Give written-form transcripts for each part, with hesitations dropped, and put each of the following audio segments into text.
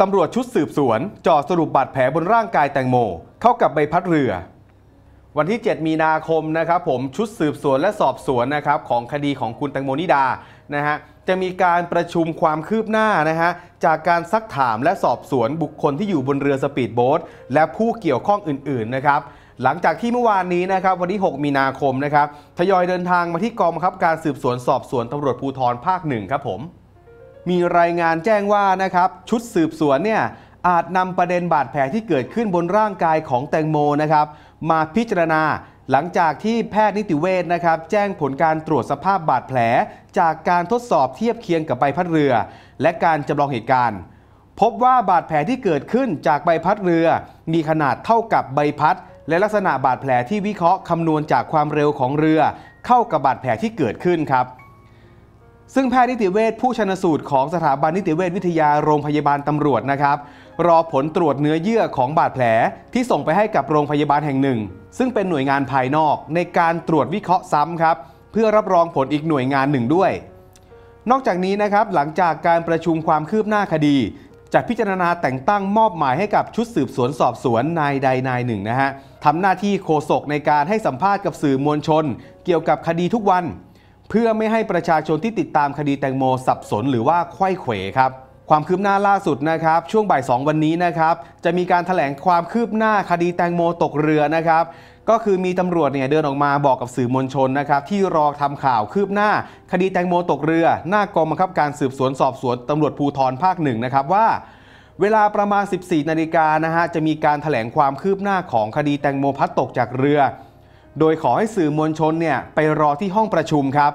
ตำรวจชุดสืบสวนจ่อสรุปบาดแผลบนร่างกายแตงโมเข้ากับใบพัดเรือวันที่7มีนาคมนะครับผมชุดสืบสวนและสอบสวนนะครับของคดีของคุณแตงโมนิดานะฮะจะมีการประชุมความคืบหน้านะฮะจากการซักถามและสอบสวนบุคคลที่อยู่บนเรือสปีดโบ๊ทและผู้เกี่ยวข้องอื่นๆนะครับหลังจากที่เมื่อวานนี้นะครับวันที่6มีนาคมนะครับทยอยเดินทางมาที่กองบังคับการสืบสวนสอบสวนตำรวจภูธรภาค1ครับผมมีรายงานแจ้งว่านะครับชุดสืบสวนเนี่ยอาจนำประเด็นบาดแผลที่เกิดขึ้นบนร่างกายของแตงโมนะครับมาพิจารณาหลังจากที่แพทย์นิติเวชนะครับแจ้งผลการตรวจสภาพบาดแผลจากการทดสอบเทียบเคียงกับใบพัดเรือและการจำลองเหตุการณ์พบว่าบาดแผลที่เกิดขึ้นจากใบพัดเรือมีขนาดเท่ากับใบพัดและลักษณะบาดแผลที่วิเคราะห์คำนวณจากความเร็วของเรือเข้ากับบาดแผลที่เกิดขึ้นครับซึ่งแพทย์นิติเวชผู้ชันสูตรของสถาบันนิติเวชวิทยาโรงพยาบาลตำรวจนะครับรอผลตรวจเนื้อเยื่อของบาดแผลที่ส่งไปให้กับโรงพยาบาลแห่งหนึ่งซึ่งเป็นหน่วยงานภายนอกในการตรวจวิเคราะห์ซ้ำครับเพื่อรับรองผลอีกหน่วยงานหนึ่งด้วยนอกจากนี้นะครับหลังจากการประชุมความคืบหน้าคดีจะพิจารณาแต่งตั้งมอบหมายให้กับชุดสืบสวนสอบสวนนายใดนายหนึ่งนะฮะทำหน้าที่โฆษกในการให้สัมภาษณ์กับสื่อมวลชนเกี่ยวกับคดีทุกวันเพื่อไม่ให้ประชาชนที่ติดตามคดีแตงโมสับสนหรือว่าไขว้เขวครับความคืบหน้าล่าสุดนะครับช่วงบ่าย2วันนี้นะครับจะมีการแถลงความคืบหน้าคดีแตงโมตกเรือนะครับก็คือมีตำรวจเนี่ยเดินออกมาบอกกับสื่อมวลชนนะครับที่รอทำข่าวคืบหน้าคดีแตงโมตกเรือหน้ากองบังคับการสืบสวนสอบสวนตำรวจภูธรภาค1นะครับว่าเวลาประมาณ 14 นาฬิกานะฮะจะมีการแถลงความคืบหน้าของคดีแตงโมพัดตกจากเรือโดยขอให้สื่อมวลชนเนี่ยไปรอที่ห้องประชุมครับ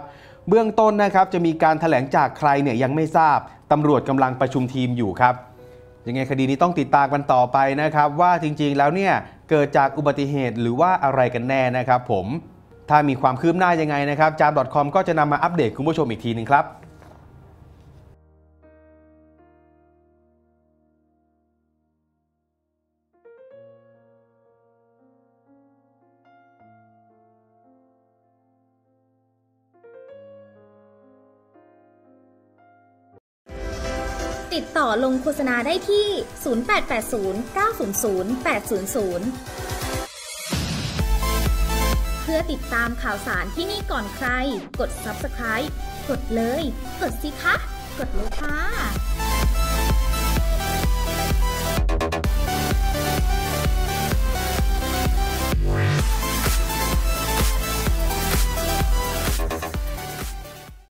เบื้องต้นนะครับจะมีการแถลงจากใครเนี่ยยังไม่ทราบตำรวจกำลังประชุมทีมอยู่ครับยังไงคดีนี้ต้องติดตามกันต่อไปนะครับว่าจริงๆแล้วเนี่ยเกิดจากอุบัติเหตุหรือว่าอะไรกันแน่นะครับผมถ้ามีความคืบหน้ายังไงนะครับจาม .com ก็จะนำมาอัปเดตคุณผู้ชมอีกทีนึงครับติดต่อลงโฆษณาได้ที่0880 900 800เพื่อติดตามข่าวสารที่นี่ก่อนใครกด Subscribe กดเลยกดสิคะกดเลยค่ะ